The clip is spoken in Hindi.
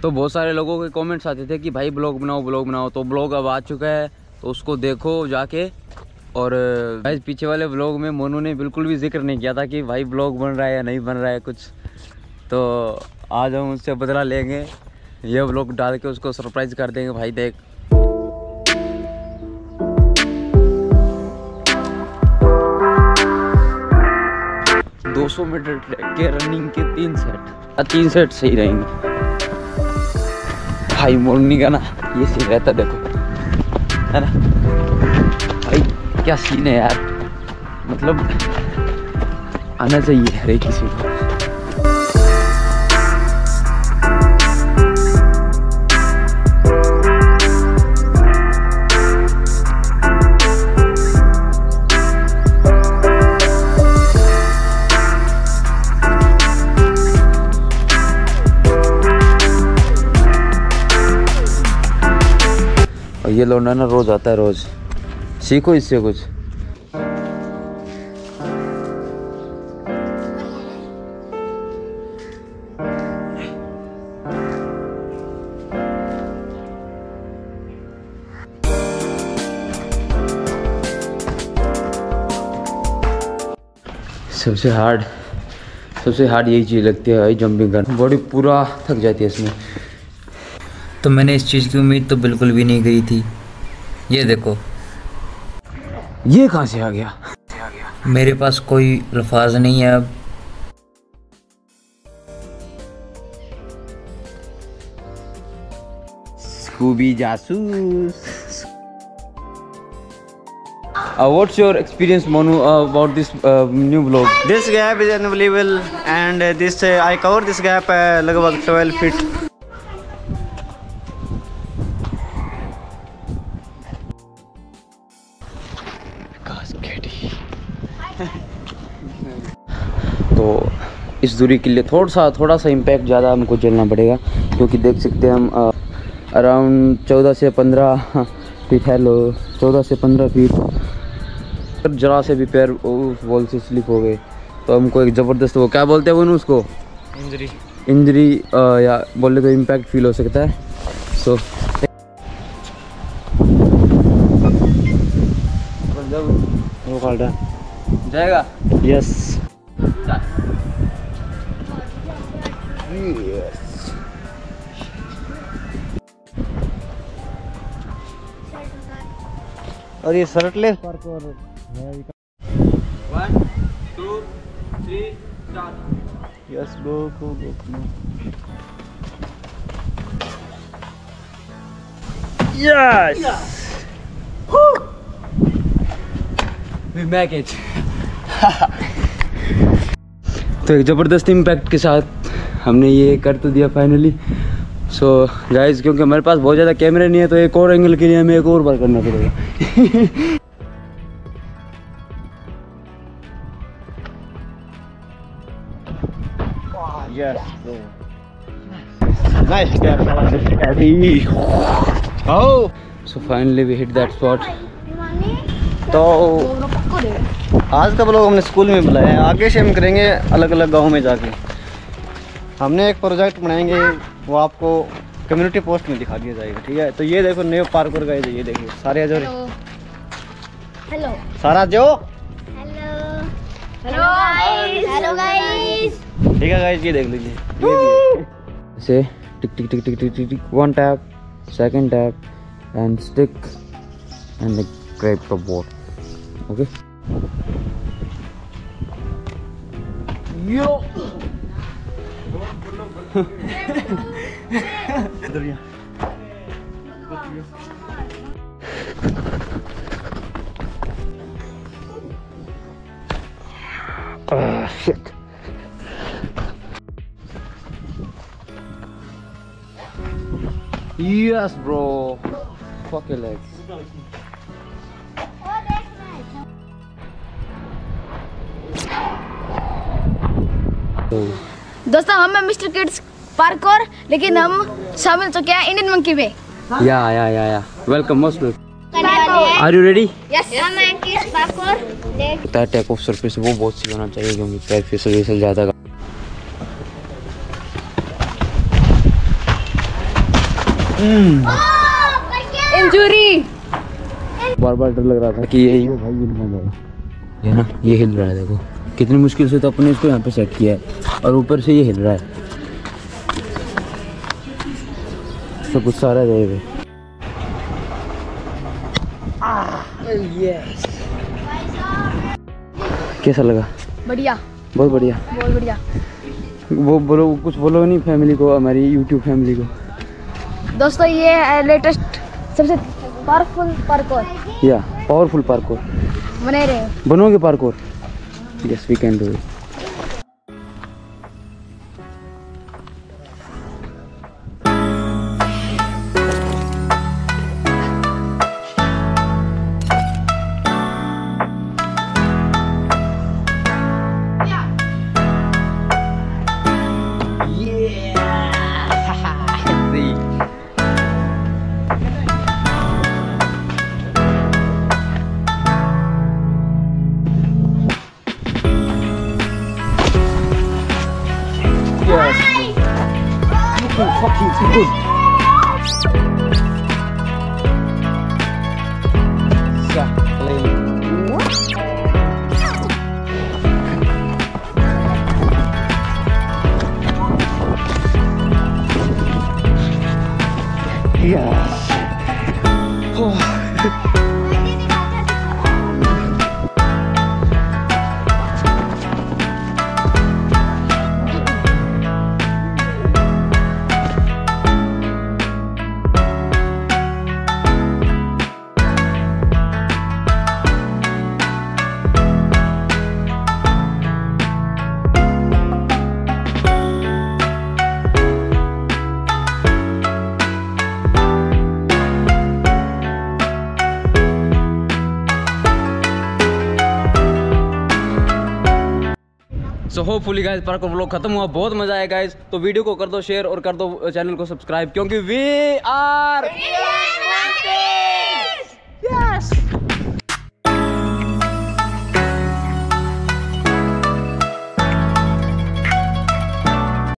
तो बहुत सारे लोगों के कमेंट्स आते थे कि भाई ब्लॉग बनाओ, तो ब्लॉग अब आ चुका है, तो उसको देखो जाके। और भाई पीछे वाले ब्लॉग में मोनू ने बिल्कुल भी जिक्र नहीं किया था कि भाई ब्लॉग बन रहा है या नहीं बन रहा है कुछ, तो आज हम उससे बदला लेंगे, ये ब्लॉग डाल के उसको सरप्राइज़ कर देंगे। भाई देख, दो मीटर के रनिंग के 3 सेट सही रहेंगे। भाई मोरनी का ना ये सीन रहता, देखो है ना भाई, क्या सीन है यार, मतलब आना चाहिए हर एक किसी को। ये लौंडा ना रोज आता है, रोज सीखो इससे कुछ। सबसे हार्ड यही चीज़ लगती है भाई, जंपिंग करना, बॉडी पूरा थक जाती है इसमें। तो मैंने इस चीज़ की उम्मीद तो बिल्कुल भी नहीं करी थी। ये देखो, ये कहाँ से आ गया, मेरे पास कोई अल्फाज नहीं है अब। स्कूबी जासूस, what's your experience Monu about this new vlog? This gap is unbelievable and this I cover this gap लगभग 12 feet. तो इस दूरी के लिए थोड़ा सा इम्पैक्ट ज़्यादा हमको झेलना पड़ेगा, क्योंकि देख सकते हैं हम अराउंड 14 से 15 फीट, हेलो 14 से 15 फीट जरा से भी पैर वॉल से स्लिप हो गए तो हमको एक ज़बरदस्त, वो क्या बोलते हैं वो, उसको इंजरी या बोलने को इम्पैक्ट फील हो सकता है। सो जाएगा यस yes. और ये शर्टलेस पार्कोर है। 1 2 3 4 yes, go yes, we make it. तो एक ज़बरदस्त इम्पैक्ट के साथ हमने ये कर तो दिया फाइनली। सो गाइस, क्योंकि हमारे पास बहुत ज़्यादा कैमरे नहीं है तो एक और एंगल के लिए हमें एक और बार करना पड़ेगा। So finally we hit that spot. तो आज का ब्लॉग हमने स्कूल में बुलाया है, आगे से हम करेंगे अलग अलग गाँव में जाके। हमने एक प्रोजेक्ट बनाएंगे, वो आपको कम्युनिटी पोस्ट में दिखा दिया जाएगा, ठीक है। तो ये देखो न्यू पार्कोर का, ये देखिए सारे अजोरे, हेलो सारा जो, हेलो हेलो गाइस, ठीक है गाइस, ये देख लीजिए, इसे tick tick tick tick tick tick, 1 tap, 2nd tap and stick and grab the ball. Okay yo shit, yes bro, fuck your legs. दोस्तों, हम हैं मिस्टर किड्स पार्कोर, लेकिन हम शामिल तो क्या इंडियन मंकी में। या welcome most. Are you ready? Yes. Type of surface वो बहुत सी होना चाहिए क्योंकि सरफेस वैसे ज़्यादा इंजरी बार-बार डर लग रहा था कि यही भाई है ना, ये हिल रहा है। देखो कितनी मुश्किल से तो अपने इसको यहाँ पे सेट किया है और ऊपर से ये हिल रहा है। सब कुछ सारा जाएगा। कैसा लगा? बढ़िया, बहुत बढ़िया, बहुत बढ़िया। वो बोलो, कुछ बोलो नहीं फैमिली को, हमारी YouTube फैमिली को। दोस्तों ये है लेटेस्ट सबसे पावरफुल पार्कोर। या पावरफुल पार्कोर बने रहे, बनोगे parkour? Yes we can do it. So hopefully guys parkour vlog खत्म हुआ, बहुत मजा आया गाइज। तो वीडियो को कर दो शेयर और कर दो चैनल को सब्सक्राइब क्योंकि वी आर